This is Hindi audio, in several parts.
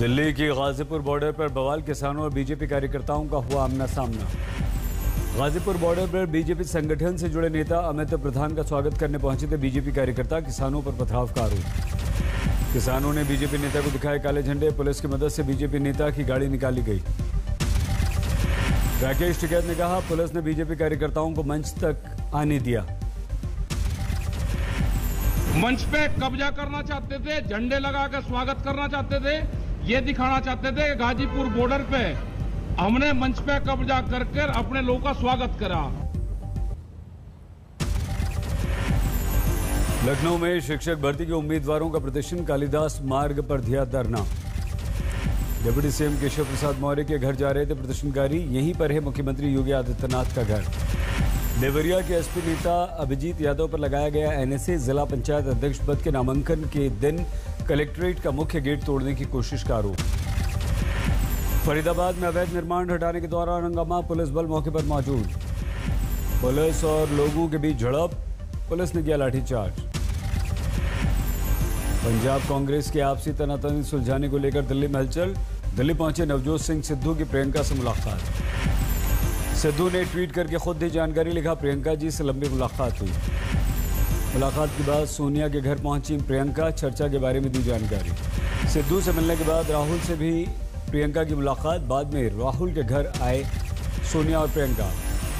दिल्ली की गाजीपुर बॉर्डर पर बवाल, किसानों और बीजेपी कार्यकर्ताओं का हुआ आमना सामना। गाजीपुर बॉर्डर पर बीजेपी संगठन से जुड़े नेता अमित प्रधान का स्वागत करने पहुंचे थे बीजेपी कार्यकर्ता, किसानों पर पथराव का आरोप। किसानों ने बीजेपी नेता को दिखाए काले झंडे, पुलिस की मदद से बीजेपी नेता की गाड़ी निकाली गई। राकेश टिकैत ने कहा, पुलिस ने बीजेपी कार्यकर्ताओं को मंच तक आने दिया। मंच पे कब्जा करना चाहते थे, झंडे लगाकर स्वागत करना चाहते थे, ये दिखाना चाहते थे कि गाजीपुर बॉर्डर पे हमने मंच पे कब्जा करके अपने लोगों का स्वागत करा। लखनऊ में शिक्षक भर्ती के उम्मीदवारों का प्रदर्शन, कालिदास मार्ग पर दिया धरना। डिप्टी सीएम केशव प्रसाद मौर्य के घर जा रहे थे प्रदर्शनकारी, यहीं पर है मुख्यमंत्री योगी आदित्यनाथ का घर। देवरिया के एसपी नेता अभिजीत यादव पर लगाया गया एनएसए, जिला पंचायत अध्यक्ष पद के नामांकन के दिन कलेक्ट्रेट का मुख्य गेट तोड़ने की कोशिश का आरोप। फरीदाबाद में अवैध निर्माण हटाने के दौरान हंगामा, पुलिस बल मौके पर मौजूद। पुलिस और लोगों के बीच झड़प, पुलिस ने किया लाठीचार्ज। पंजाब कांग्रेस के आपसी तनातनी सुलझाने को लेकर दिल्ली में हलचल, दिल्ली पहुंचे नवजोत सिंह सिद्धू की प्रियंका से मुलाकात। सिद्धू ने ट्वीट करके खुद दी जानकारी, लिखा प्रियंका जी से लंबी मुलाकात हुई। मुलाकात के बाद सोनिया के घर पहुंची प्रियंका, चर्चा के बारे में दी जानकारी। सिद्धू से मिलने के बाद राहुल से भी प्रियंका की मुलाकात, बाद में राहुल के घर आए सोनिया और प्रियंका।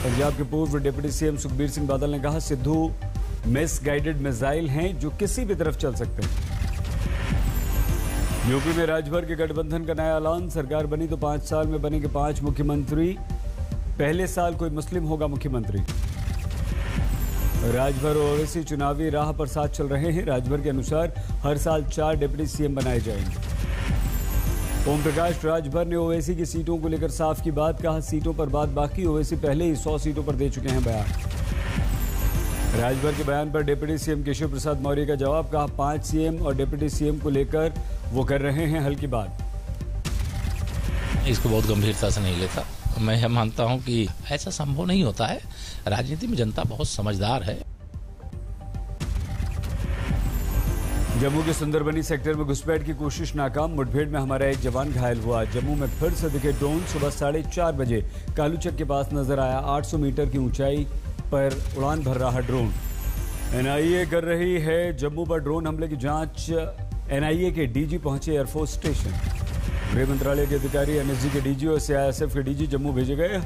पंजाब के पूर्व डिप्टी सीएम सुखबीर सिंह बादल ने कहा, सिद्धू मिसगाइडेड मिसाइल हैं जो किसी भी तरफ चल सकते हैं। यूपी में राजभर के गठबंधन का नया ऐलान, सरकार बनी तो 5 साल में बनेंगे 5 मुख्यमंत्री, पहले साल कोई मुस्लिम होगा मुख्यमंत्री। राजभर और ओवैसी चुनावी राह पर साथ चल रहे हैं, राजभर के अनुसार हर साल 4 डिप्टी सीएम बनाए जाएंगे। ओमप्रकाश राजभर ने ओवैसी की सीटों को लेकर साफ की बात, कहा सीटों पर बात बाकी, ओवैसी पहले ही 100 सीटों पर दे चुके हैं बयान। राजभर के बयान पर डिप्टी सीएम केशव प्रसाद मौर्य का जवाब, कहा 5 सीएम और डिप्टी सीएम को लेकर वो कर रहे हैं हल्की बात। इसको बहुत गंभीरता से नहीं लेता मैं मानता हूं कि ऐसा संभव नहीं होता है, राजनीति में जनता बहुत समझदार है। जम्मू के सुंदरबनी सेक्टर में घुसपैठ की कोशिश नाकाम, मुठभेड़ में हमारा एक जवान घायल हुआ। जम्मू में फिर से दिखे ड्रोन, सुबह 4:30 बजे कालूचक के पास नजर आया। 800 मीटर की ऊंचाई पर उड़ान भर रहा ड्रोन। एनआईए कर रही है जम्मू पर ड्रोन हमले की जाँच, एनआईए के डीजी पहुंचे एयरफोर्स स्टेशन। गृह मंत्रालय के अधिकारी एनएसजी के डीजी और सीआईएसएफ के डीजी जम्मू भेजे गए,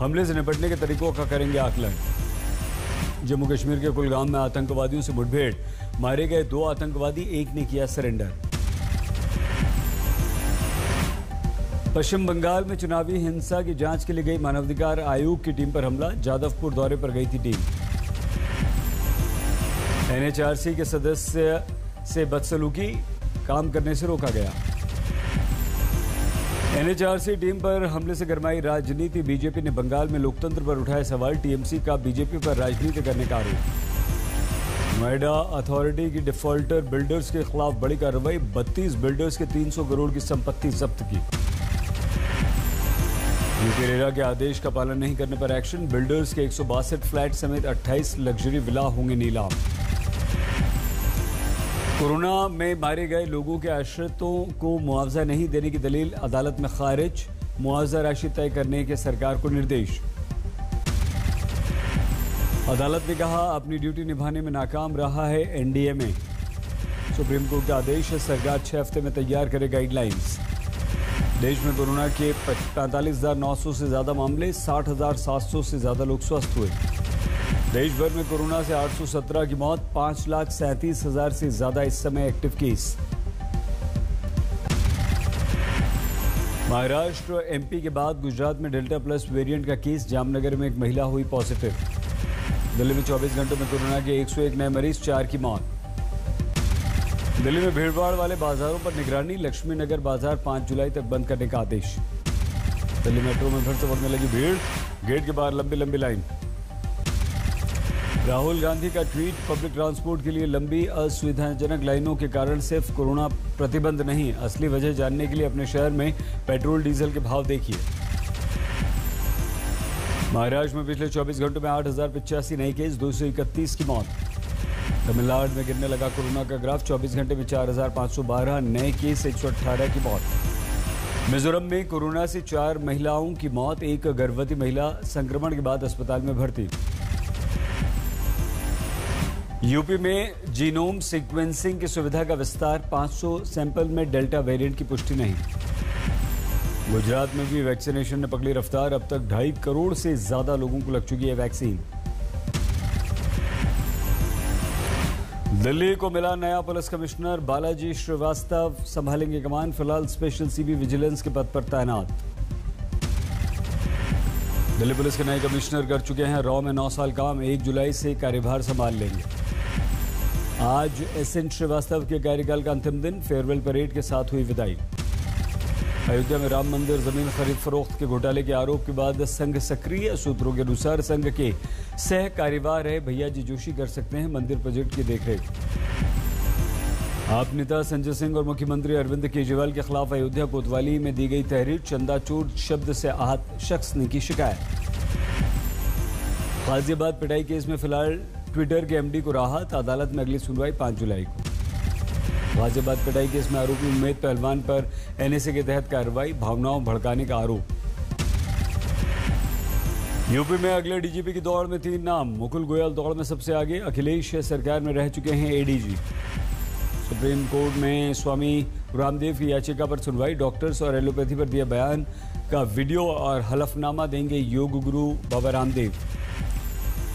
हमले से निपटने के तरीकों का करेंगे आकलन। जम्मू कश्मीर के कुलगाम में आतंकवादियों से मुठभेड़, मारे गए 2 आतंकवादी, एक ने किया सरेंडर। पश्चिम बंगाल में चुनावी हिंसा की जांच के लिए गई मानवाधिकार आयोग की टीम पर हमला, जादवपुर दौरे पर गई थी टीम। एनएचआरसी के सदस्य से बदसलूकी, काम करने से रोका गया। एनएचआरसी टीम पर हमले से गरमाई राजनीति, बीजेपी ने बंगाल में लोकतंत्र पर उठाए सवाल, टीएमसी का बीजेपी पर राजनीति करने का आरोप। नोएडा अथॉरिटी की डिफॉल्टर बिल्डर्स के खिलाफ बड़ी कार्रवाई, 32 बिल्डर्स के 300 करोड़ की संपत्ति जब्त की। यूपी रेरा के आदेश का पालन नहीं करने पर एक्शन, बिल्डर्स के 162 फ्लैट समेत 28 लग्जरी विला होंगे नीलाम। कोरोना में मारे गए लोगों के आश्रितों को मुआवजा नहीं देने की दलील अदालत में खारिज, मुआवजा राशि तय करने के सरकार को निर्देश। अदालत ने कहा अपनी ड्यूटी निभाने में नाकाम रहा है एनडीए में। सुप्रीम कोर्ट का आदेश है, सरकार 6 हफ्ते में तैयार करे गाइडलाइंस। देश में कोरोना के 45,900 से ज्यादा मामले, 60,700 से ज्यादा लोग स्वस्थ हुए। देश भर में कोरोना से 817 की मौत, 5,37,000 से ज्यादा इस समय एक्टिव केस। महाराष्ट्र एमपी के बाद गुजरात में डेल्टा प्लस वेरिएंट का केस, जामनगर में एक महिला हुई पॉजिटिव। दिल्ली में 24 घंटों में कोरोना के 101 नए मरीज, 4 की मौत। दिल्ली में भीड़भाड़ वाले बाजारों पर निगरानी, लक्ष्मी नगर बाजार 5 जुलाई तक बंद करने का आदेश। दिल्ली मेट्रो में फिर से बढ़ने लगी भीड़, गेट के बाहर लंबी लंबी लाइन। राहुल गांधी का ट्वीट, पब्लिक ट्रांसपोर्ट के लिए लंबी असुविधाजनक लाइनों के कारण सिर्फ कोरोना प्रतिबंध नहीं, असली वजह जानने के लिए अपने शहर में पेट्रोल डीजल के भाव देखिए। महाराष्ट्र में पिछले 24 घंटों में 8,085 नए केस, 231 की मौत। तमिलनाडु में गिरने लगा कोरोना का ग्राफ। 24 घंटे में 4512 नए केस, 118 की मौत। मिजोरम में कोरोना से 4 महिलाओं की मौत, 1 गर्भवती महिला संक्रमण के बाद अस्पताल में भर्ती। यूपी में जीनोम सीक्वेंसिंग की सुविधा का विस्तार, 500 सैंपल में डेल्टा वेरिएंट की पुष्टि नहीं। गुजरात में भी वैक्सीनेशन ने पकड़ी रफ्तार, अब तक 2.5 करोड़ से ज्यादा लोगों को लग चुकी है वैक्सीन। दिल्ली को मिला नया पुलिस कमिश्नर, बालाजी श्रीवास्तव संभालेंगे कमान, फिलहाल स्पेशल सीबी विजिलेंस के पद पर तैनात। दिल्ली पुलिस के नए कमिश्नर कर चुके हैं रॉ में 9 साल काम, 1 जुलाई से कार्यभार संभाल लेंगे। आज एसएन श्रीवास्तव के कार्यकाल का अंतिम दिन, फेयरवेल परेड के साथ हुई विदाई। अयोध्या में राम मंदिर जमीन खरीद फरोख्त के घोटाले के आरोप के बाद संघ सक्रिय, सूत्रों के अनुसार संघ के सह कार्यवाह रहे भैया जी जोशी कर सकते हैं मंदिर प्रोजेक्ट की देखरेख। आप नेता संजय सिंह और मुख्यमंत्री अरविंद केजरीवाल के खिलाफ अयोध्या कोतवाली में दी गई तहरीर, चंदा चोर शब्द से आहत शख्स ने की शिकायत। गाजियाबाद पिटाई केस में फिलहाल ट्विटर के एमडी को राहत, अदालत में अगली सुनवाई 5 जुलाई को। गाजियाबाद पिटाई केस में आरोपी उम्मीद पहलवान पर एनएसए के तहत कार्रवाई, भावनाओं भड़काने का आरोप। यूपी में अगले डीजीपी की दौड़ में 3 नाम, मुकुल गोयल दौड़ में सबसे आगे, अखिलेश सरकार में रह चुके हैं एडीजी। सुप्रीम कोर्ट में स्वामी रामदेव की याचिका पर सुनवाई, डॉक्टर्स और एलोपैथी पर दिया बयान का वीडियो और हलफनामा देंगे योग गुरु बाबा रामदेव।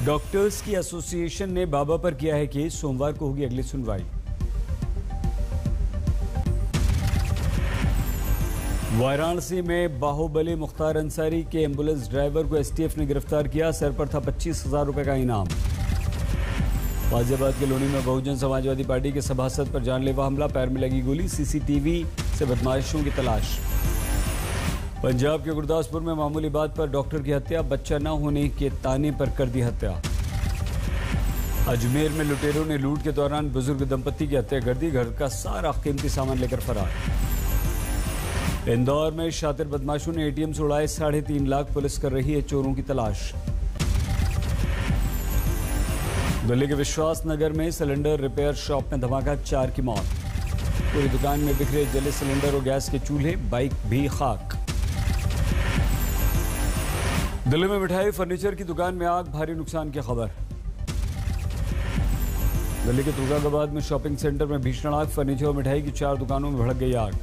डॉक्टर्स की एसोसिएशन ने बाबा पर किया है केस, सोमवार को होगी अगली सुनवाई। वाराणसी में बाहुबली मुख्तार अंसारी के एम्बुलेंस ड्राइवर को एसटीएफ ने गिरफ्तार किया, सर पर था 25,000 रुपये का इनाम। गाजियाबाद के लोनी में बहुजन समाजवादी पार्टी के सभासद पर जानलेवा हमला, पैर में लगी गोली, सीसीटीवी से बदमाशों की तलाश। पंजाब के गुरदासपुर में मामूली बात पर डॉक्टर की हत्या, बच्चा न होने के ताने पर कर दी हत्या। अजमेर में लुटेरों ने लूट के दौरान बुजुर्ग दंपत्ति की हत्या कर दी, घर का सारा कीमती सामान लेकर फरार। इंदौर में शातिर बदमाशों ने एटीएम से उड़ाए 3.5 लाख, पुलिस कर रही है चोरों की तलाश। दिल्ली के विश्वास नगर में सिलेंडर रिपेयर शॉप में धमाका, 4 की मौत। पूरी दुकान में बिखरे जले सिलेंडर और गैस के चूल्हे, बाइक भी खाक। दिल्ली में मिठाई फर्नीचर की दुकान में आग, भारी नुकसान की खबर। दिल्ली के तुर्काबाद में शॉपिंग सेंटर में भीषण आग, फर्नीचर और मिठाई की 4 दुकानों में भड़क गई आग।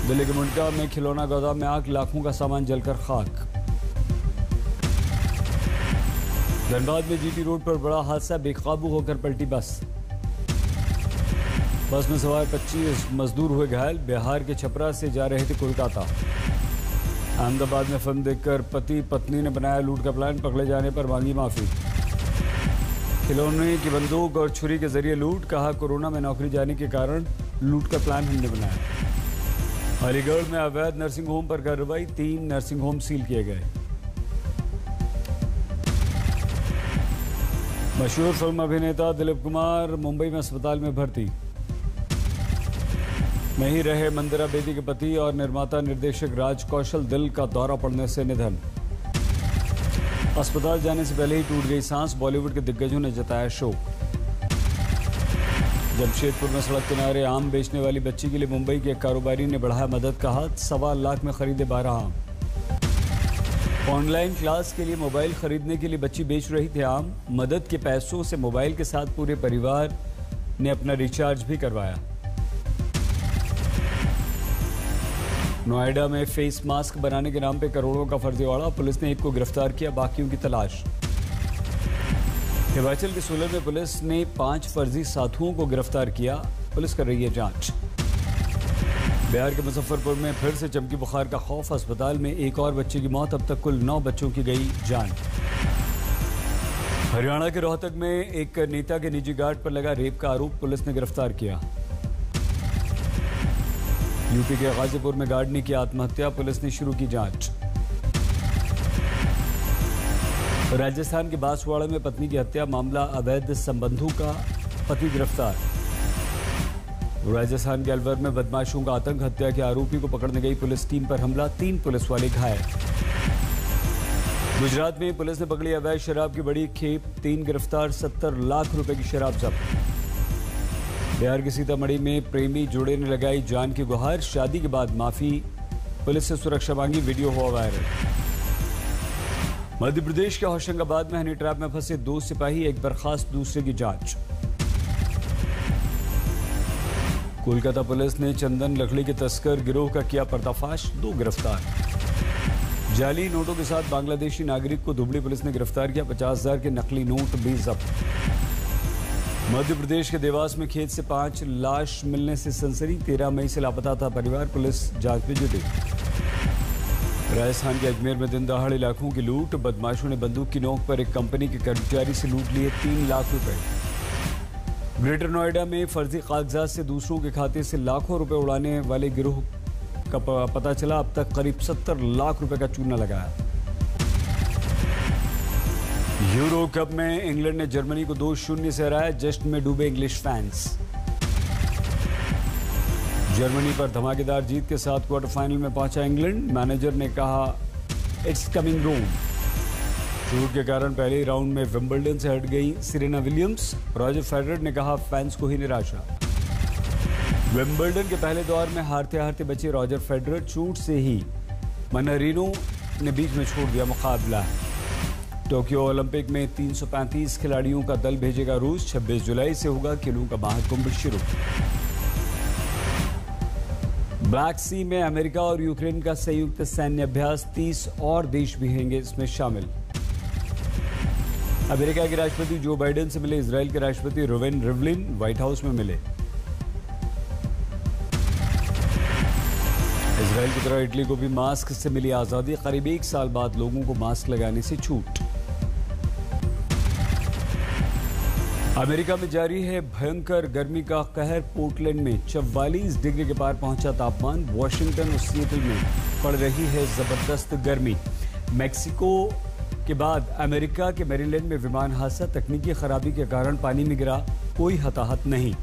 दिल्ली के मुंडका में खिलौना गोदाम में आग, लाखों का सामान जलकर खाक। धनबाद में जीटी रोड पर बड़ा हादसा, बेकाबू होकर पलटी बस। बस में सवार 25 मजदूर हुए घायल, बिहार के छपरा से जा रहे थे कोलकाता। अहमदाबाद में फिल्म देखकर पति पत्नी ने बनाया लूट का प्लान, पकड़े जाने पर मांगी माफी। खिलौने की बंदूक और छुरी के जरिए लूट, कहा कोरोना में नौकरी जाने के कारण लूट का प्लान हमने बनाया। अलीगढ़ में अवैध नर्सिंग होम पर कार्रवाई, 3 नर्सिंग होम सील किए गए। मशहूर फिल्म अभिनेता दिलीप कुमार मुंबई में अस्पताल में भर्ती। नहीं रहे मंदिरा बेदी के पति और निर्माता निर्देशक राज कौशल, दिल का दौरा पड़ने से निधन। अस्पताल जाने से पहले ही टूट गई सांस, बॉलीवुड के दिग्गजों ने जताया शोक। जमशेदपुर में सड़क किनारे आम बेचने वाली बच्ची के लिए मुंबई के एक कारोबारी ने बढ़ाया मदद का हाथ, 1.25 लाख में खरीदे 12 आम। ऑनलाइन क्लास के लिए मोबाइल खरीदने के लिए बच्ची बेच रही थी आम, मदद के पैसों से मोबाइल के साथ पूरे परिवार ने अपना रिचार्ज भी करवाया। नोएडा में फेस मास्क बनाने के नाम पर करोड़ों का फर्जीवाड़ा, पुलिस ने एक को गिरफ्तार किया, बाकियों की तलाश। हिमाचल के सोलन में पुलिस ने 5 फर्जी साधुओं को गिरफ्तार किया, पुलिस कर रही है जांच। बिहार के मुजफ्फरपुर में फिर से चमकी बुखार का खौफ, अस्पताल में एक और बच्चे की मौत, अब तक कुल 9 बच्चों की गई जान। हरियाणा के रोहतक में एक नेता के निजी गार्ड पर लगा रेप का आरोप, पुलिस ने गिरफ्तार किया। यूपी के गाजीपुर में गार्ड ने किया आत्महत्या, पुलिस ने शुरू की जांच। राजस्थान के बांसवाड़ा में पत्नी की हत्या मामला, अवैध संबंधों का पति गिरफ्तार। राजस्थान के अलवर में बदमाशों का आतंक, हत्या के आरोपी को पकड़ने गई पुलिस टीम पर हमला, 3 पुलिस वाले घायल। गुजरात में पुलिस ने पकड़ी अवैध शराब की बड़ी खेप, 3 गिरफ्तार, 70 लाख रुपए की शराब जब्त। बिहार के सीतामढ़ी में प्रेमी जोड़े ने लगाई जान की गुहार, शादी के बाद माफी, पुलिस से सुरक्षा मांगी, वीडियो हुआ वायरल। मध्य प्रदेश के होशंगाबाद में हनी ट्रैप में फंसे 2 सिपाही, एक बर्खास्त, दूसरे की जांच। कोलकाता पुलिस ने चंदन लकड़ी के तस्कर गिरोह का किया पर्दाफाश, 2 गिरफ्तार। जाली नोटों के साथ बांग्लादेशी नागरिक को धुबड़ी पुलिस ने गिरफ्तार किया, 50,000 के नकली नोट भी जब्त। मध्य प्रदेश के देवास में खेत से 5 लाश मिलने से सनसनी, 13 मई से लापता था परिवार, पुलिस जांच में जुटी। राजस्थान के अजमेर में दिन दहाड़े लाखों की लूट, बदमाशों ने बंदूक की नोक पर एक कंपनी के कर्मचारी से लूट लिए 3 लाख रुपए। ग्रेटर नोएडा में फर्जी कागजात से दूसरों के खाते से लाखों रुपए उड़ाने वाले गिरोह का पता चला, अब तक करीब 70 लाख रुपए का चूना लगाया। यूरो कप में इंग्लैंड ने जर्मनी को 2-0 से हराया, जश्न में डूबे इंग्लिश फैंस। जर्मनी पर धमाकेदार जीत के साथ क्वार्टर फाइनल में पहुंचा इंग्लैंड, मैनेजर ने कहा इट्स कमिंग रूम। चोट के कारण पहले राउंड में विंबलडन से हट गई सिरेना विलियम्स, रॉजर फेडरर ने कहा फैंस को ही निराशा। विंबलडन के पहले दौर में हारते हारते बचे रॉजर फेडरर, चोट से ही मनरिनो ने बीच में छोड़ दिया मुकाबला। टोक्यो ओलंपिक में 335 खिलाड़ियों का दल भेजेगा रूस, 26 जुलाई से होगा खेलों का महाकुंभ शुरू। ब्लैक सी में अमेरिका और यूक्रेन का संयुक्त सैन्य अभ्यास, 30 और देश भी होंगे इसमें शामिल। अमेरिका के राष्ट्रपति जो बाइडन से मिले इसराइल के राष्ट्रपति रोविन रिवलिन, व्हाइट हाउस में मिले। इसराइल की तरह इटली को भी मास्क से मिली आजादी, करीब 1 साल बाद लोगों को मास्क लगाने से छूट। अमेरिका में जारी है भयंकर गर्मी का कहर, पोर्टलैंड में 44 डिग्री के पार पहुंचा तापमान, वॉशिंगटन और सिएटल में पड़ रही है जबरदस्त गर्मी। मैक्सिको के बाद अमेरिका के मैरीलैंड में विमान हादसा, तकनीकी खराबी के कारण पानी में गिरा, कोई हताहत नहीं।